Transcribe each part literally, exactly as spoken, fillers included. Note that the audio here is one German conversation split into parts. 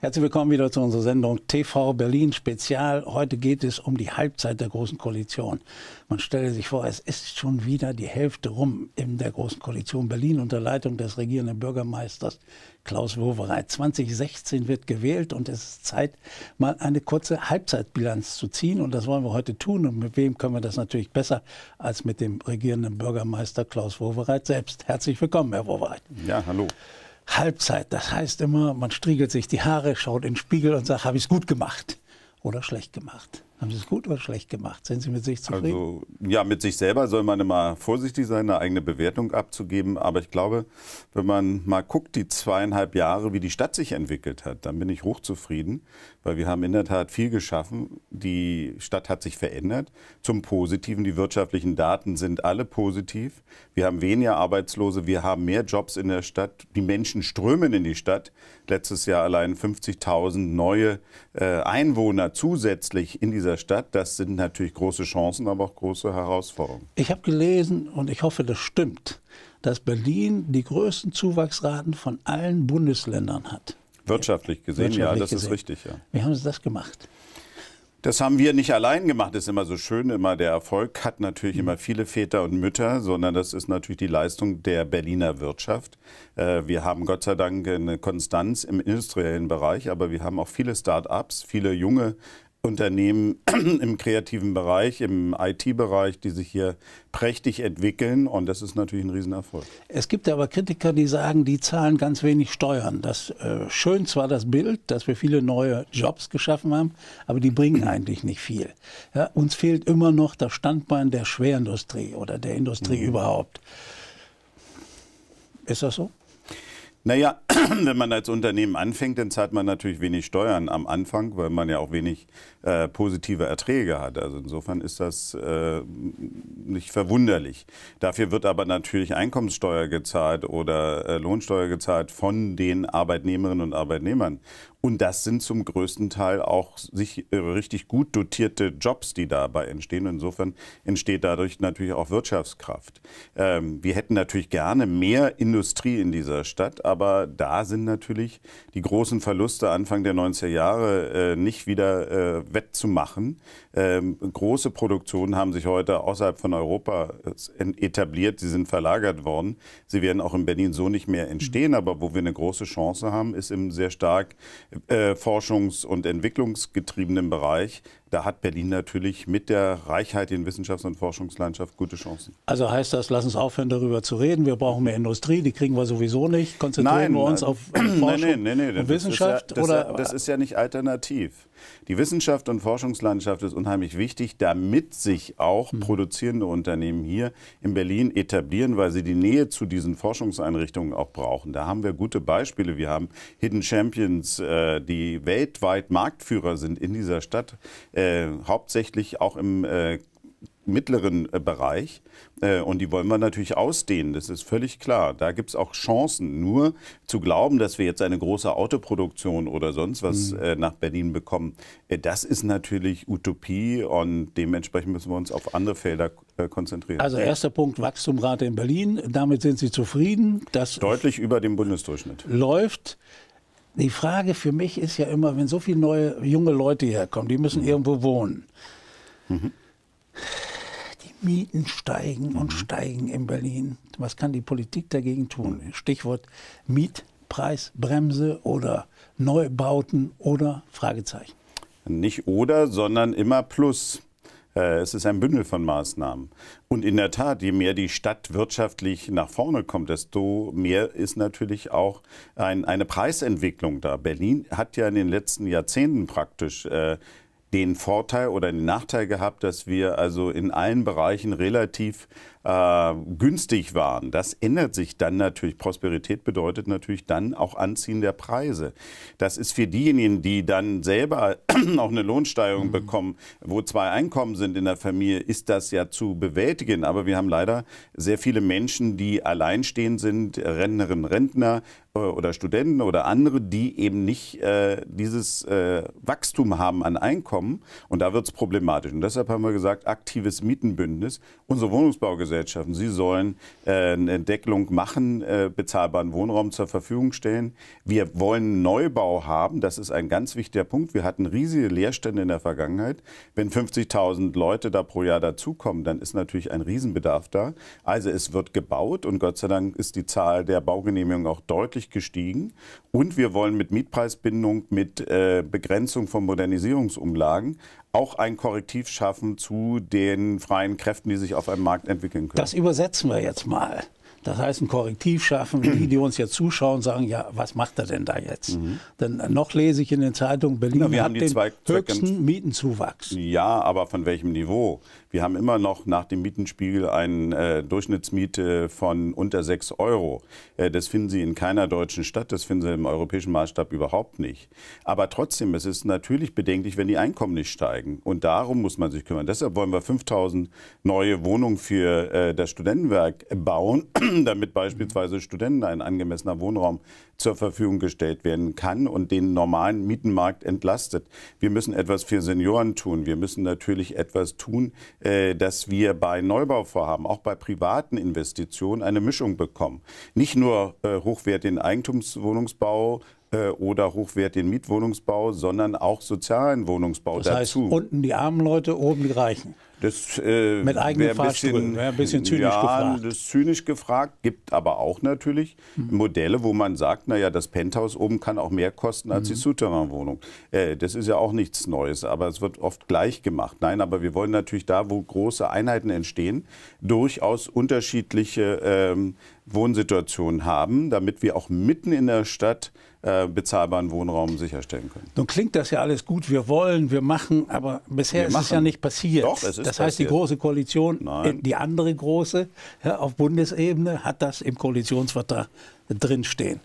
Herzlich willkommen wieder zu unserer Sendung T V Berlin Spezial. Heute geht es um die Halbzeit der Großen Koalition. Man stelle sich vor, es ist schon wieder die Hälfte rum in der Großen Koalition Berlin unter Leitung des regierenden Bürgermeisters Klaus Wowereit. zwanzig sechzehn wird gewählt und es ist Zeit, mal eine kurze Halbzeitbilanz zu ziehen. Und das wollen wir heute tun. Und mit wem können wir das natürlich besser als mit dem regierenden Bürgermeister Klaus Wowereit selbst. Herzlich willkommen, Herr Wowereit. Ja, hallo. Halbzeit, das heißt immer, man striegelt sich die Haare, schaut in den Spiegel und sagt, habe ich es gut gemacht oder schlecht gemacht? Haben Sie es gut oder schlecht gemacht? Sind Sie mit sich zufrieden? Also, ja, mit sich selber soll man immer vorsichtig sein, eine eigene Bewertung abzugeben. Aber ich glaube, wenn man mal guckt, die zweieinhalb Jahre, wie die Stadt sich entwickelt hat, dann bin ich hochzufrieden, weil wir haben in der Tat viel geschaffen. Die Stadt hat sich verändert zum Positiven. Die wirtschaftlichen Daten sind alle positiv. Wir haben weniger Arbeitslose, wir haben mehr Jobs in der Stadt. Die Menschen strömen in die Stadt. Letztes Jahr allein fünfzigtausend neue äh, Einwohner zusätzlich in dieser Stadt. Das sind natürlich große Chancen, aber auch große Herausforderungen. Ich habe gelesen, und ich hoffe, das stimmt, dass Berlin die größten Zuwachsraten von allen Bundesländern hat. Wirtschaftlich gesehen, Wirtschaftlich ja, das gesehen. ist richtig. Ja. Wie haben Sie das gemacht? Das haben wir nicht allein gemacht, das ist immer so schön, immer der Erfolg hat natürlich immer viele Väter und Mütter, sondern das ist natürlich die Leistung der Berliner Wirtschaft. Wir haben Gott sei Dank eine Konstanz im industriellen Bereich, aber wir haben auch viele Start-ups, viele junge Unternehmen im kreativen Bereich, im I T-Bereich, die sich hier prächtig entwickeln. Und das ist natürlich ein Riesenerfolg. Es gibt aber Kritiker, die sagen, die zahlen ganz wenig Steuern. Das äh, schön zwar das Bild, dass wir viele neue Jobs geschaffen haben, aber die bringen eigentlich nicht viel. Ja, uns fehlt immer noch das Standbein der Schwerindustrie oder der Industrie mhm. überhaupt. Ist das so? Naja, wenn man als Unternehmen anfängt, dann zahlt man natürlich wenig Steuern am Anfang, weil man ja auch wenig äh, positive Erträge hat. Also insofern ist das äh, nicht verwunderlich. Dafür wird aber natürlich Einkommenssteuer gezahlt oder äh, Lohnsteuer gezahlt von den Arbeitnehmerinnen und Arbeitnehmern. Und das sind zum größten Teil auch sich richtig gut dotierte Jobs, die dabei entstehen. Insofern entsteht dadurch natürlich auch Wirtschaftskraft. Ähm, wir hätten natürlich gerne mehr Industrie in dieser Stadt, aber da sind natürlich die großen Verluste Anfang der neunziger Jahre äh, nicht wieder äh, wettzumachen. Ähm, große Produktionen haben sich heute außerhalb von Europa etabliert. Sie sind verlagert worden. Sie werden auch in Berlin so nicht mehr entstehen. Aber wo wir eine große Chance haben, ist im sehr stark Äh, forschungs- und entwicklungsgetriebenen Bereich. Da hat Berlin natürlich mit der Reichheit in Wissenschafts- und Forschungslandschaft gute Chancen. Also heißt das, lass uns aufhören, darüber zu reden. Wir brauchen mehr Industrie, die kriegen wir sowieso nicht. Konzentrieren nein, wir uns nein, auf Forschung nein, nein, nein, und Wissenschaft? Das ist, ja, das, oder? Das ist ja nicht alternativ. Die Wissenschaft und Forschungslandschaft ist unheimlich wichtig, damit sich auch hm. produzierende Unternehmen hier in Berlin etablieren, weil sie die Nähe zu diesen Forschungseinrichtungen auch brauchen. Da haben wir gute Beispiele. Wir haben Hidden Champions, die weltweit Marktführer sind in dieser Stadt. Äh, hauptsächlich auch im äh, mittleren äh, Bereich. Äh, und die wollen wir natürlich ausdehnen, das ist völlig klar. Da gibt es auch Chancen. Nur zu glauben, dass wir jetzt eine große Autoproduktion oder sonst was mhm. äh, nach Berlin bekommen, äh, das ist natürlich Utopie. Und dementsprechend müssen wir uns auf andere Felder äh, konzentrieren. Also erster Punkt, Wachstumsrate in Berlin. Damit sind Sie zufrieden. Das deutlich über dem Bundesdurchschnitt läuft. Die Frage für mich ist ja immer, wenn so viele neue, junge Leute herkommen, die müssen mhm. irgendwo wohnen. Mhm. Die Mieten steigen mhm. und steigen in Berlin. Was kann die Politik dagegen tun? Mhm. Stichwort Mietpreisbremse oder Neubauten oder Fragezeichen. Nicht oder, sondern immer plus. Es ist ein Bündel von Maßnahmen. Und in der Tat, je mehr die Stadt wirtschaftlich nach vorne kommt, desto mehr ist natürlich auch ein, eine Preisentwicklung da. Berlin hat ja in den letzten Jahrzehnten praktisch äh, den Vorteil oder den Nachteil gehabt, dass wir also in allen Bereichen relativ äh, günstig waren. Das ändert sich dann natürlich. Prosperität bedeutet natürlich dann auch Anziehen der Preise. Das ist für diejenigen, die dann selber auch eine Lohnsteigerung mhm. bekommen, wo zwei Einkommen sind in der Familie, ist das ja zu bewältigen. Aber wir haben leider sehr viele Menschen, die alleinstehend sind, Rentnerinnen, Rentner, oder Studenten oder andere, die eben nicht äh, dieses äh, Wachstum haben an Einkommen. Und da wird es problematisch. Und deshalb haben wir gesagt, aktives Mietenbündnis. Unsere Wohnungsbaugesellschaften, sie sollen äh, eine Deckelung machen, äh, bezahlbaren Wohnraum zur Verfügung stellen. Wir wollen Neubau haben. Das ist ein ganz wichtiger Punkt. Wir hatten riesige Leerstände in der Vergangenheit. Wenn fünfzigtausend Leute da pro Jahr dazukommen, dann ist natürlich ein Riesenbedarf da. Also es wird gebaut und Gott sei Dank ist die Zahl der Baugenehmigungen auch deutlich gestiegen. Und wir wollen mit Mietpreisbindung, mit äh, Begrenzung von Modernisierungsumlagen auch ein Korrektiv schaffen zu den freien Kräften, die sich auf einem Markt entwickeln können. Das übersetzen wir jetzt mal. Das heißt, ein Korrektiv schaffen, die, die uns jetzt zuschauen, sagen, ja, was macht er denn da jetzt? Mhm. Denn noch lese ich in den Zeitungen, Berlin ja, wir hat haben die den Zweck höchsten Mietenzuwachs. Ja, aber von welchem Niveau? Wir haben immer noch nach dem Mietenspiegel eine äh, Durchschnittsmiete von unter sechs Euro. Äh, das finden Sie in keiner deutschen Stadt, das finden Sie im europäischen Maßstab überhaupt nicht. Aber trotzdem, es ist natürlich bedenklich, wenn die Einkommen nicht steigen. Und darum muss man sich kümmern. Deshalb wollen wir fünftausend neue Wohnungen für äh, das Studentenwerk bauen, damit beispielsweise Studenten ein angemessener Wohnraum zur Verfügung gestellt werden kann und den normalen Mietenmarkt entlastet. Wir müssen etwas für Senioren tun. Wir müssen natürlich etwas tun, äh, dass wir bei Neubauvorhaben, auch bei privaten Investitionen, eine Mischung bekommen. Nicht nur äh, hochwertigen Eigentumswohnungsbau äh, oder hochwertigen Mietwohnungsbau, sondern auch sozialen Wohnungsbau dazu. Das heißt, unten die armen Leute, oben die Reichen. Das äh, mit eigenen Fahrstuhl, wäre ein bisschen zynisch ja, gefragt. Ja, das ist zynisch gefragt, gibt aber auch natürlich mhm. Modelle, wo man sagt, naja, das Penthouse oben kann auch mehr kosten als mhm. die Souterrain-Wohnung. Äh, das ist ja auch nichts Neues, aber es wird oft gleich gemacht. Nein, aber wir wollen natürlich da, wo große Einheiten entstehen, durchaus unterschiedliche ähm, Wohnsituationen haben, damit wir auch mitten in der Stadt äh, bezahlbaren Wohnraum sicherstellen können. Nun klingt das ja alles gut, wir wollen, wir machen, aber bisher wir ist machen. es ja nicht passiert. Doch, es ist Das heißt, die Große Koalition, Nein. die andere große ja, auf Bundesebene, hat das im Koalitionsvertrag drinstehen.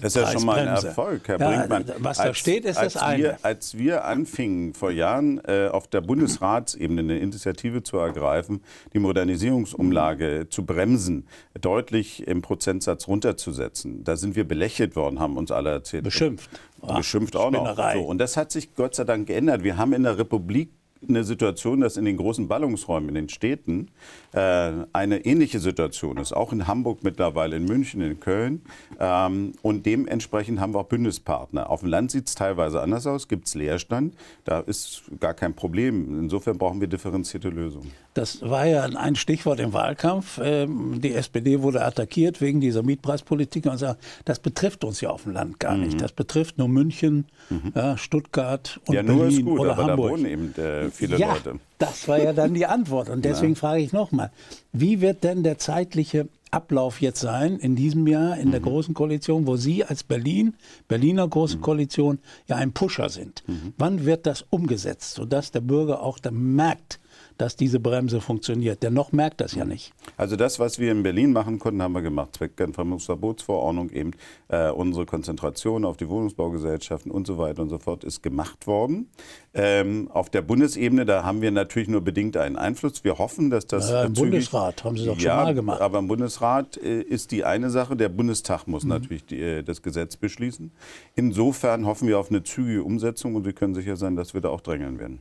Das ist ja schon mal ein Erfolg, Herr ja, Brinkmann. Was als, da steht, ist das eine. Wir, als wir anfingen, vor Jahren äh, auf der Bundesratsebene eine Initiative zu ergreifen, die Modernisierungsumlage zu bremsen, deutlich im Prozentsatz runterzusetzen, da sind wir belächelt worden, haben uns alle erzählt. Beschimpft. Ja, Beschimpft auch noch. So, und das hat sich Gott sei Dank geändert. Wir haben in der Republik eine Situation, dass in den großen Ballungsräumen, in den Städten, äh, eine ähnliche Situation ist. Auch in Hamburg mittlerweile, in München, in Köln. Ähm, und dementsprechend haben wir auch Bündnispartner. Auf dem Land sieht es teilweise anders aus, gibt es Leerstand. Da ist gar kein Problem. Insofern brauchen wir differenzierte Lösungen. Das war ja ein Stichwort im Wahlkampf. Ähm, die S P D wurde attackiert wegen dieser Mietpreispolitik. Und sagt, das betrifft uns ja auf dem Land gar nicht. Mhm. Das betrifft nur München, mhm. ja, Stuttgart und ja, Berlin nur ist gut, oder aber Hamburg. Da wohnen eben, äh, Viele ja, Leute. Das war ja dann die Antwort. Und deswegen ja. frage ich nochmal, wie wird denn der zeitliche Ablauf jetzt sein in diesem Jahr in mhm. der Großen Koalition, wo Sie als Berlin, Berliner Große mhm. Koalition ja ein Pusher sind? Mhm. Wann wird das umgesetzt, sodass der Bürger auch dann merkt, dass diese Bremse funktioniert? Denn noch merkt das ja nicht. Also das, was wir in Berlin machen konnten, haben wir gemacht. Zweckentfremdungsverbotsverordnung, eben äh, unsere Konzentration auf die Wohnungsbaugesellschaften und so weiter und so fort ist gemacht worden. Ähm, auf der Bundesebene, da haben wir natürlich nur bedingt einen Einfluss. Wir hoffen, dass das... Naja, im zügig Bundesrat haben Sie doch ja, schon mal gemacht. Aber im Bundesrat äh, ist die eine Sache. Der Bundestag muss mhm. natürlich die, äh, das Gesetz beschließen. Insofern hoffen wir auf eine zügige Umsetzung und wir können sicher sein, dass wir da auch drängeln werden.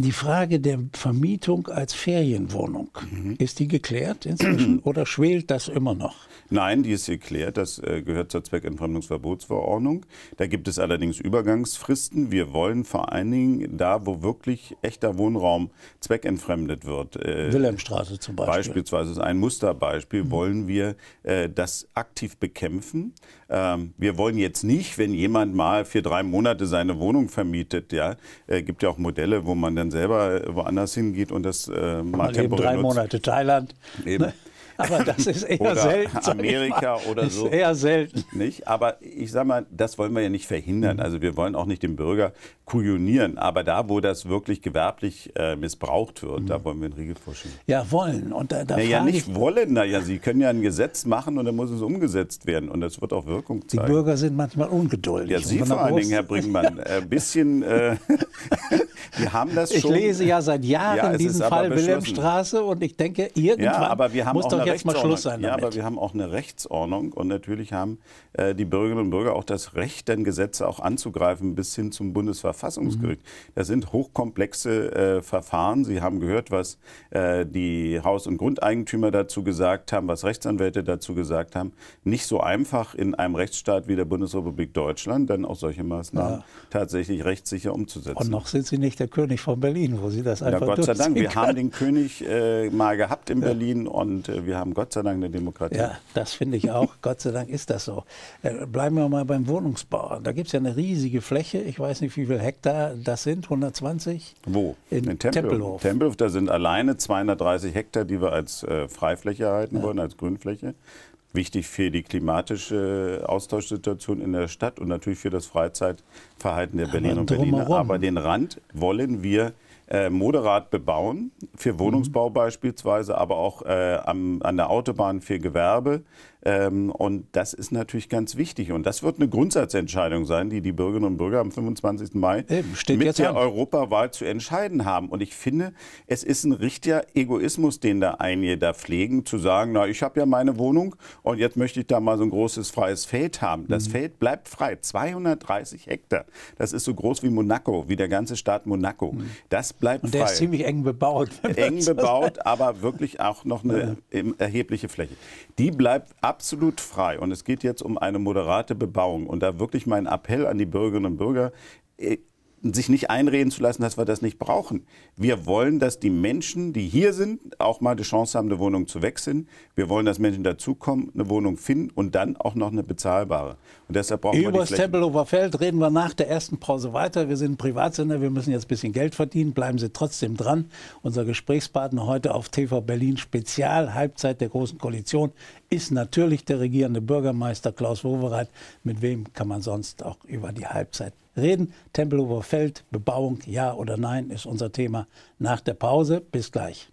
Die Frage der Vermietung als Ferienwohnung, mhm. ist die geklärt inzwischen oder schwelt das immer noch? Nein, die ist geklärt. Das äh, gehört zur Zweckentfremdungsverbotsverordnung. Da gibt es allerdings Übergangsfristen. Wir wollen vor allen Dingen da, wo wirklich echter Wohnraum zweckentfremdet wird. Äh, Wilhelmstraße zum Beispiel. Beispielsweise ist ein Musterbeispiel. Mhm. Wollen wir äh, das aktiv bekämpfen? Ähm, wir wollen jetzt nicht, wenn jemand mal für drei Monate seine Wohnung vermietet, ja, äh, gibt ja auch Modelle, wo man dann selber woanders hingeht und das äh, mal temporär eben drei nutzt. Monate Thailand. Eben. Aber das ist eher oder selten. Amerika oder so. Ist eher selten. Nicht? Aber ich sage mal, das wollen wir ja nicht verhindern. Also wir wollen auch nicht den Bürger kujonieren. Aber da, wo das wirklich gewerblich äh, missbraucht wird, mhm. da wollen wir einen Riegel vorschieben. Ja, wollen. Und da, da naja, nicht wollen. Naja, Sie können ja ein Gesetz machen und dann muss es umgesetzt werden. Und das wird auch Wirkung zeigen. Die Bürger sind manchmal ungeduldig. Ja, Sie vor allen Dingen, Herr Brinkmann, ein bisschen... Äh, wir haben das schon. Ich lese ja seit Jahren ja, diesen Fall Wilhelmstraße und ich denke, irgendwann ja, aber wir haben muss auch muss jetzt mal Schluss sein damit. Ja, aber wir haben auch eine Rechtsordnung und natürlich haben äh, die Bürgerinnen und Bürger auch das Recht, dann Gesetze auch anzugreifen bis hin zum Bundesverfassungsgericht. Mhm. Das sind hochkomplexe äh, Verfahren. Sie haben gehört, was äh, die Haus- und Grundeigentümer dazu gesagt haben, was Rechtsanwälte dazu gesagt haben. Nicht so einfach in einem Rechtsstaat wie der Bundesrepublik Deutschland, dann auch solche Maßnahmen ja. tatsächlich rechtssicher umzusetzen. Und noch sind Sie nicht der König von Berlin, wo Sie das einfach durchziehen können. Ja, Gott sei Dank. Wir haben den König äh, mal gehabt in ja. Berlin und äh, wir haben Gott sei Dank eine Demokratie. Ja, das finde ich auch. Gott sei Dank ist das so. Äh, bleiben wir mal beim Wohnungsbau. Da gibt es ja eine riesige Fläche. Ich weiß nicht, wie viel Hektar das sind. hundertzwanzig? Wo? In, in Tempelhof. Tempelhof. Da sind alleine zweihundertdreißig Hektar, die wir als äh, Freifläche erhalten ja. wollen, als Grünfläche. Wichtig für die klimatische Austauschsituation in der Stadt und natürlich für das Freizeitverhalten der Berliner und Berliner. Aber den Rand wollen wir äh, moderat bebauen, für Wohnungsbau mhm. beispielsweise, aber auch äh, am, an der Autobahn für Gewerbe. Ähm, und das ist natürlich ganz wichtig. Und das wird eine Grundsatzentscheidung sein, die die Bürgerinnen und Bürger am fünfundzwanzigsten Mai Eben, steht mit jetzt der an. Europawahl zu entscheiden haben. Und ich finde, es ist ein richtiger Egoismus, den da einige da pflegen, zu sagen, na, ich habe ja meine Wohnung und jetzt möchte ich da mal so ein großes freies Feld haben. Das mhm. Feld bleibt frei, zweihundertdreißig Hektar. Das ist so groß wie Monaco, wie der ganze Staat Monaco. Mhm. Das bleibt frei. Und der frei. ist ziemlich eng bebaut. Eng bebaut, aber wirklich auch noch eine ja. erhebliche Fläche. Die bleibt absolut frei und es geht jetzt um eine moderate Bebauung. Und da wirklich mein Appell an die Bürgerinnen und Bürger, sich nicht einreden zu lassen, dass wir das nicht brauchen. Wir wollen, dass die Menschen, die hier sind, auch mal die Chance haben, eine Wohnung zu wechseln. Wir wollen, dass Menschen dazukommen, eine Wohnung finden und dann auch noch eine bezahlbare. Und deshalb brauchen wir die Flächen. Über das Tempelhofer Feld reden wir nach der ersten Pause weiter. Wir sind ein Privatsender, wir müssen jetzt ein bisschen Geld verdienen. Bleiben Sie trotzdem dran. Unser Gesprächspartner heute auf T V Berlin Spezial, Halbzeit der Großen Koalition, ist natürlich der regierende Bürgermeister Klaus Wowereit. Mit wem kann man sonst auch über die Halbzeit reden? Tempelhofer Feld, Bebauung, ja oder nein, ist unser Thema nach der Pause. Bis gleich.